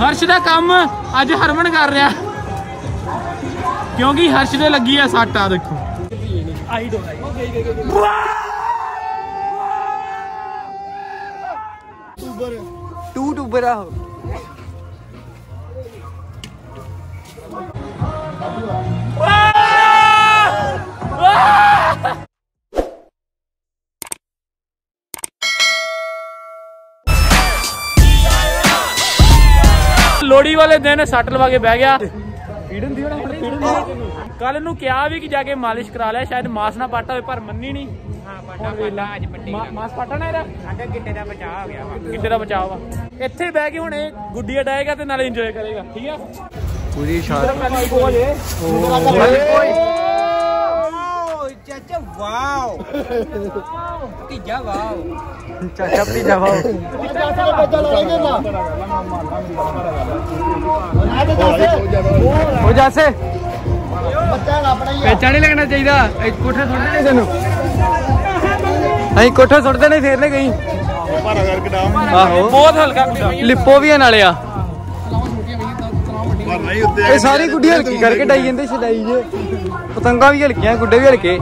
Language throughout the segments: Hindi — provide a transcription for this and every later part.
हर्ष का काम अज हरमन कर रहा क्योंकि हर्ष ने लगी है सट। आ देखो टू टूबर आहो लोहड़ी वाले दिन सट लवा के बह गया। कल नू क्या भी कि जाके मालिश करा लिया शायद मास ना पाटा हो पर मन्नी नहीं। इत्थे बह के हुण गुड्डी अडाएगा ते नाले एंजॉय करेगा ठीक है। पूरी चाचा वाओ तीजा वाओ चाचा तीजा वाओ हो जैसे बच्चा नहीं लगना चाहिए। कोठा सुटते नहीं तेन अं कोठा सुटते नहीं फेरने गई बहुत हल्का लिपो भी है नाले आ सारी गुड्डिया हल्की करके डाई जाते छाई जे पतंगा भी हल्किया गुड्डे भी हल्के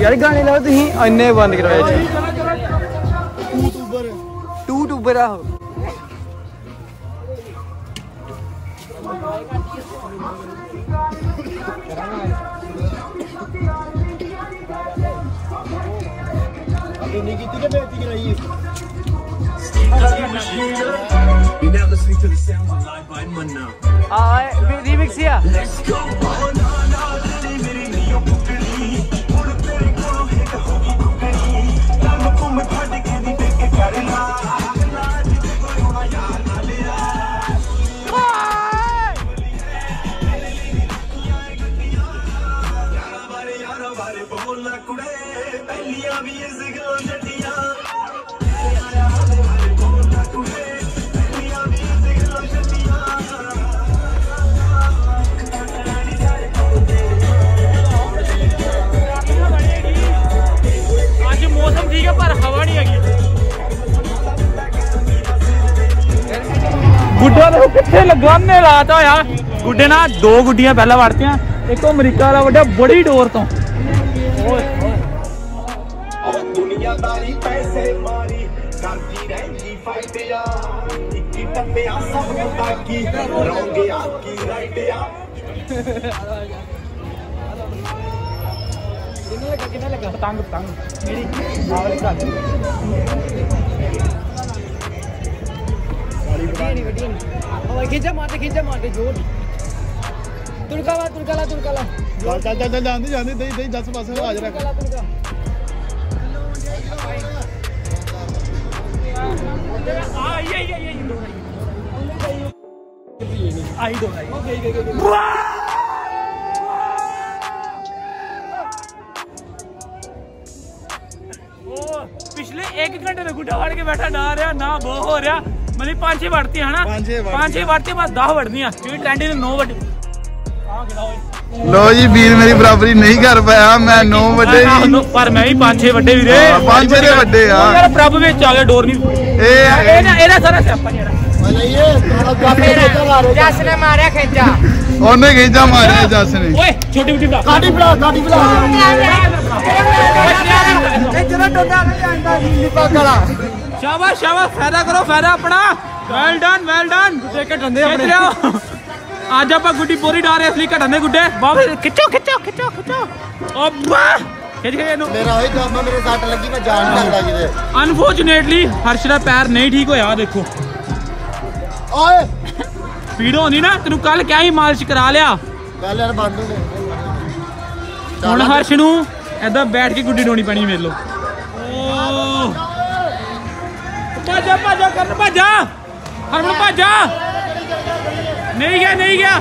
यार गाने लाओ तुम इन्ने बंद कराया टू टूबर आहो You're now listening to the sounds of Live by Manna. Remix here. Let's go. गन्ने लाता होया गुड्डे ना दो गुड्डियां पहला वड़ती एक अमरीका वाला वड्डा बड़ी डोर तो खींचा मारते जोर तुड़का ला चल जाने 10 पास आज रख आई पिछले 1 घंटे में गुड्डा फाड़ के बैठा डा रहा ना बो हो रहा मतलब 5-6 बढ़ती है ना 5-6 बढ़ती बस 10 बढ़नी है क्योंकि टैंडी ने 9 बड़ी। लो जी वीर मेरी बराबरी नहीं कर पाया मैं 9 बड़े ही पर मैं भी 5-6 बड़े वीरे 5-6 बड़े यार मेरा प्रभु में चाले डोर नहीं ए ना एरा सारा स्टेप नहीं यार जस ने मारया खींचा ओने खींचा मारया जस ने ओए छोटी छोटी काटी बड़ा शाबाश शाबाश फायदा करो फायदा अपना वेल डन आज आप गुड्डी पूरी डाल रहे इसलिए घटने गुड्डे खिचो अनफॉर्चुनेटली हर्ष का पैर नहीं ठीक होया देखो पीड़ होनी ना तेन कल क्या ही मालिश करा लिया हम हर्ष न ऐसा बैठ के गुड्डी डोनी पैनी मेरे लो भाजा नहीं गया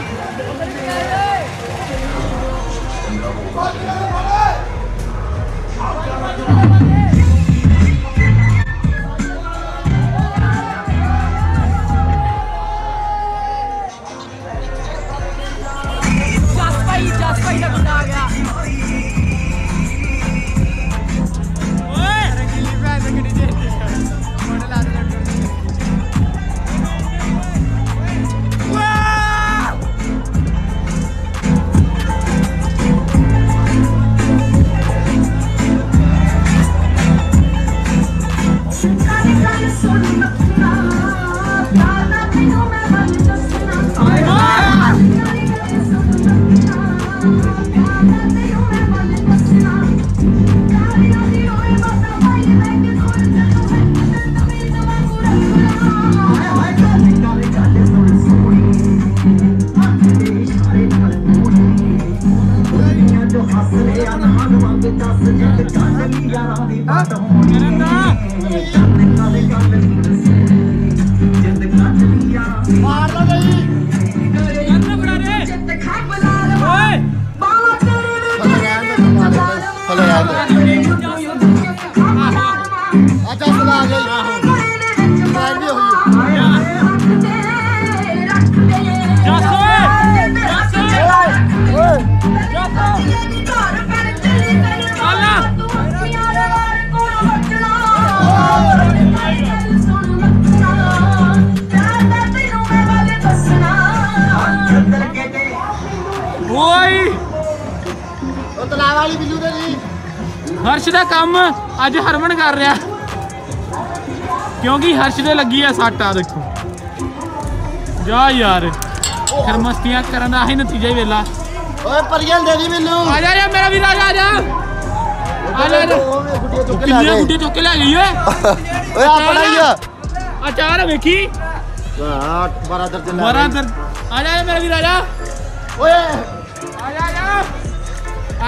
हर्ष का काम अज हरमन कर रहा क्योंकि हर्ष ने लगी है सट। आ देखो जा यार फिर मस्तियां करन दा ही नतीजा वेला। ओए परियल दे दी मेनू आ जा यार मेरा भी राजा आ जा कितने गुड्डे चुके ले गई। ओए अपना ही अचार देखी बरादर आ जा मेरा भी राजा। ओए आ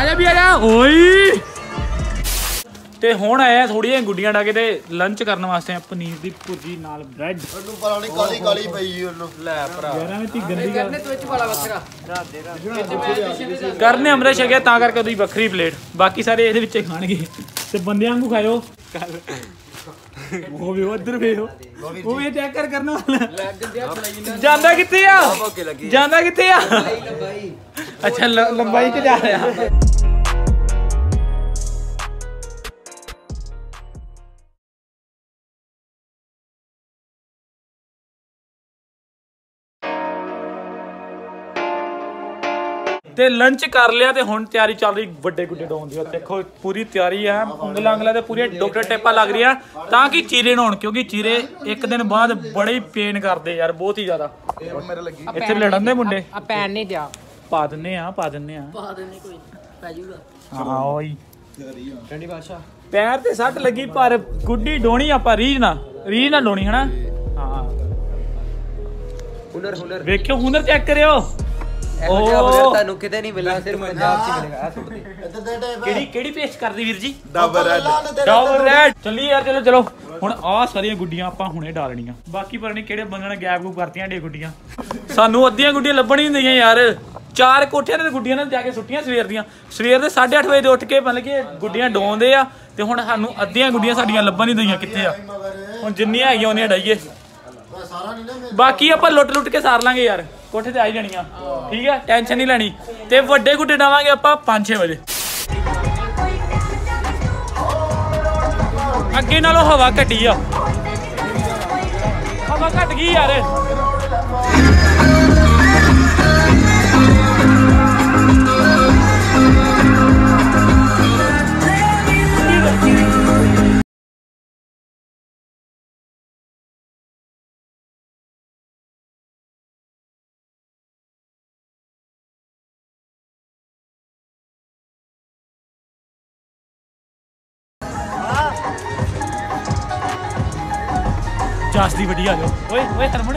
जा भी आ जा। ओए तो हूँ आया थोड़ी जी गुड्डियां डाके तो लंच करने वास्ते पनीर की भुर्जी नाल ब्रेड। करने अमृत छकिया तां करके तुसीं बखरी प्लेट बाकी सारे इहदे विच खाणगे ते बंदे वांगू खाओ। वो भी उधर पे हो वो भी चेक कर करने वाला जांदा कित्थे आ जांदा कित्थे आ। अच्छा लंबाई च जा रहा। ते लंच कर लिया ते हुण तैयारी चल रही वड्डे गुड्डे डोन दी। देखो पूरी तैयारी है उंगलां उंगलां ते पूरी डॉक्टर टेपा लग रही है ताकि चीरे ना होण क्योंकि चीरे एक दिन बाद बड़े ही पेन करते यार बहुत ही ज्यादा। इत्थे लड़न दे मुंडे आ पैन नहीं दिया पा दिन्ने कोई पै जूगा। हां ओई ठंडी बादशाह पैर ते सट लगी पर गुड्डी डोणी आपां रीजना डोणी है ना। हां हुनर देखियो हुनर चेक करियो सानू अद्धियां गुड्डियां लभण ही नहीं यार। चार कोठियां ते गुड्डियां ने जाके सुट्टियां सवेर दियां। सवेर दे 8:30 वजे उठ के मतलब कि गुड्डियां डोंदे आ ते हुण सानू अद्धियां गुड्डियां साडीयां लभण ही नहीं कित्थे आ। हुण जिन्नियां हैगियां उन्नियां डाईए बाकी आपां लुट लुट के सार लांगे यार। कोठे ते आई जानियां ठीक है टेंशन नहीं लैनी ते वड्डे गुड्डे डावांगे आपां 5-6 बजे। अगे नालों हवा घटी आ हवा घट गई यार। जास्ती बड़ी आ जाओ ओए ओए हरमन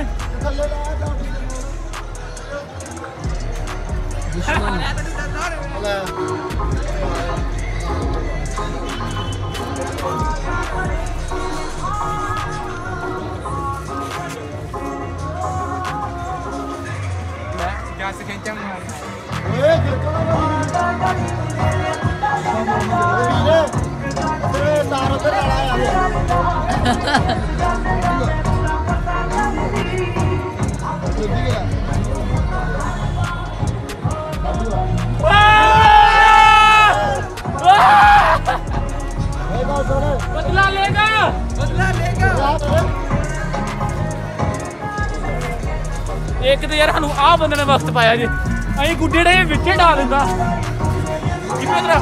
एक तो यार सानू आ बंदे ने वक्त पाया जी अभी गुड्डे डे बिच डाल दिता।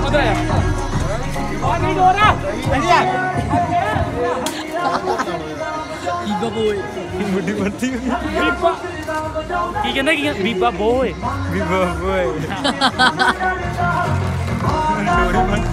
उधर ਬੋਏ ਬੁੱਢੀ ਮਰਦੀ ਬੀਬਾ ਕੀ ਕਹਿੰਦਾ ਕੀ ਬੀਬਾ ਬੋਏ ਬੀਬਾ ਬੋਏ।